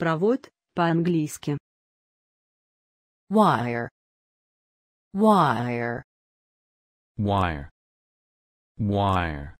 Провод, по-английски. Wire. Wire. Wire. Wire.